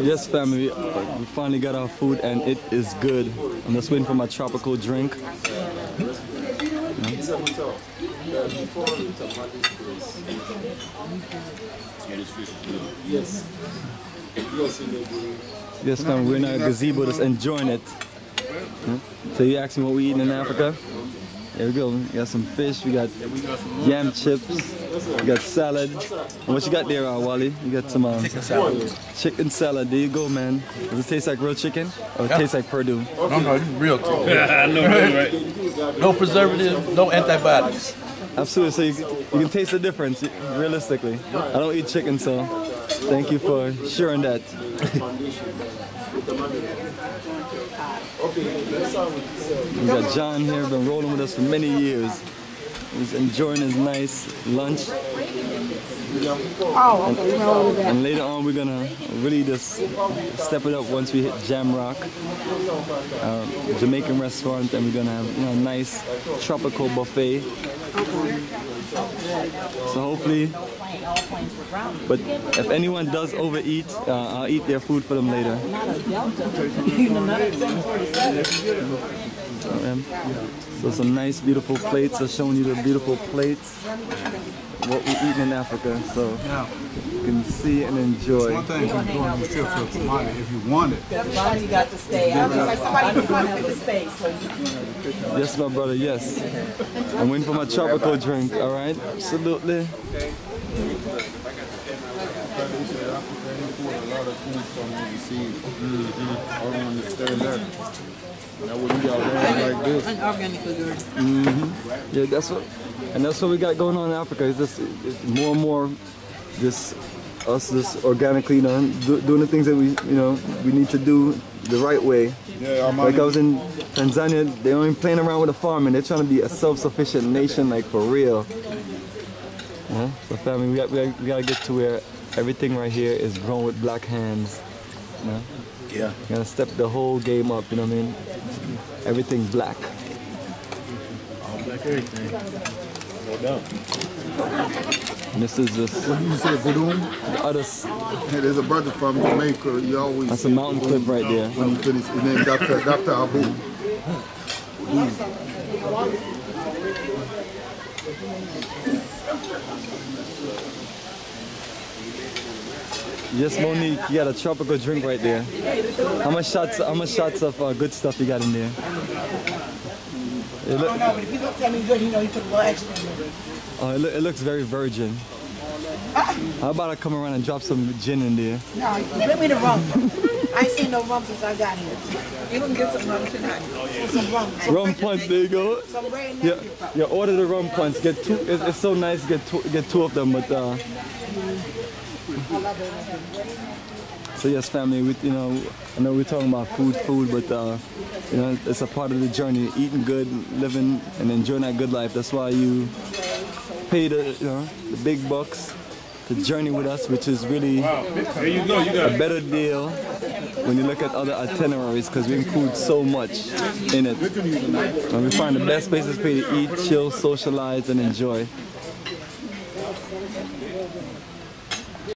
Yes, family, we finally got our food and it is good. I'm just waiting for my tropical drink. Yes, family, we're in our gazebo just enjoying it. So you asked me what we eating in Africa? There we go. We got some fish, we got yam chips, we got salad. And what you got there, Wally? You got some chicken salad. There you go, man. Does it taste like real chicken or it tastes like Purdue? No, it's real chicken. Right? No preservatives, no antibiotics. Absolutely. So you can taste the difference, realistically. I don't eat chicken, so thank you for sharing that. We got John here, been rolling with us for many years. He's enjoying his nice lunch. And later on, we're gonna really just step it up once we hit Jamrock, our Jamaican restaurant, and we're gonna have a nice tropical buffet. So hopefully, but if anyone does overeat, I'll eat their food for them later. So some nice beautiful plates. They're showing you the beautiful plates, what we eat in Africa, so you can see and enjoy. It's one thing from going on the trip to Tanzania if you want it. Somebody got to stay. I was like, somebody wanted to stay. Yes, my brother, yes. I'm waiting for my tropical drink, all right? Absolutely. Yeah, that's what. And that's what we got going on in Africa. It's just more and more, just us, just organically, doing the things that we need to do the right way. Yeah, like I was in Tanzania, they don't even playing around with the farming. They're trying to be a self-sufficient nation, like for real. Yeah, so family, we gotta get to where everything right here is grown with black hands. Yeah, you gotta step the whole game up. You know what I mean? Everything black. All black, everything. And this is just. What do you say, Purdue? The others. Hey, there's a brother from Jamaica. You always. That's a mountain clip right there. When you finish, his name Dr. Abu. Yes, Monique, you got a tropical drink right there. How much shots of good stuff you got in there? I don't know, but if he looked at me good, he know he took a little extra. Oh, it looks very virgin. How about I come around and drop some gin in there? No, give me the rum. I ain't seen no rum since I got here. You can get some rum tonight. Some rum. Rum punch, there you go. Some red napkin. Yeah, order the rum punch. Get two. It's so nice. Get two of them, but. I love it. So yes, family, I know we're talking about food, but it's a part of the journey. Eating good, living, and enjoying that good life. That's why you pay the big bucks to journey with us, which is really a better deal when you look at other itineraries because we include so much in it. And we find the best places for you to eat, chill, socialize, and enjoy.